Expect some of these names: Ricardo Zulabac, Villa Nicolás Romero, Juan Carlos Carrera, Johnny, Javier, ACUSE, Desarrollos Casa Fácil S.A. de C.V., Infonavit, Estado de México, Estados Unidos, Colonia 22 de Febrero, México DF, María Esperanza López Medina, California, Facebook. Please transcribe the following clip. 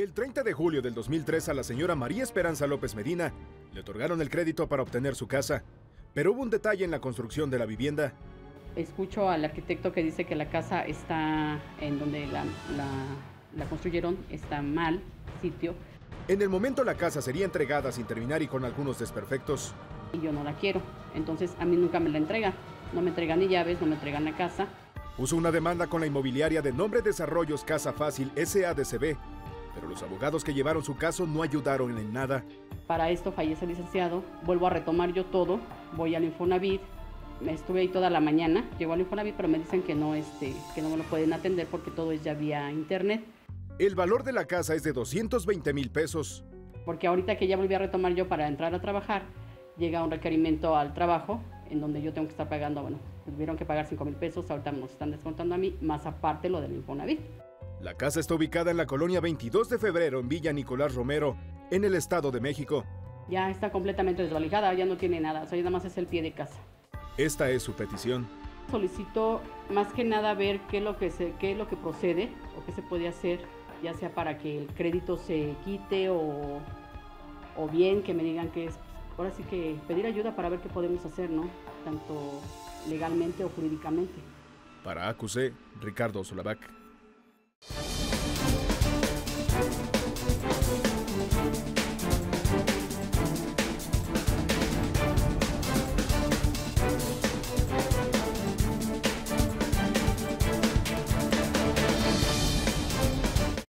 El 30 de julio del 2003 a la señora María Esperanza López Medina le otorgaron el crédito para obtener su casa, pero hubo un detalle en la construcción de la vivienda. Escucho al arquitecto que dice que la casa está en donde la construyeron, está mal sitio. En el momento la casa sería entregada sin terminar y con algunos desperfectos. Y yo no la quiero, entonces a mí nunca me la entregan. No me entregan ni llaves, no me entregan la casa. Puso una demanda con la inmobiliaria de nombre Desarrollos Casa Fácil S.A. de C.V., pero los abogados que llevaron su caso no ayudaron en nada. Para esto fallece el licenciado, vuelvo a retomar yo todo, voy al Infonavit, estuve ahí toda la mañana, llego al Infonavit, pero me dicen que no me lo pueden atender porque todo es ya vía internet. El valor de la casa es de 220 mil pesos. Porque ahorita que ya volví a retomar yo para entrar a trabajar, llega un requerimiento al trabajo en donde yo tengo que estar pagando, bueno, tuvieron que pagar 5 mil pesos, ahorita nos están descontando a mí, más aparte lo del Infonavit. La casa está ubicada en la Colonia 22 de Febrero, en Villa Nicolás Romero, en el Estado de México. Ya está completamente desvalijada, ya no tiene nada, o sea, nada más es el pie de casa. Esta es su petición. Solicito más que nada ver qué es lo que procede o qué se puede hacer, ya sea para que el crédito se quite o bien que me digan que es, pues, ahora sí que pedir ayuda para ver qué podemos hacer, ¿no? Tanto legalmente o jurídicamente. Para ACUSE, Ricardo Zulabac.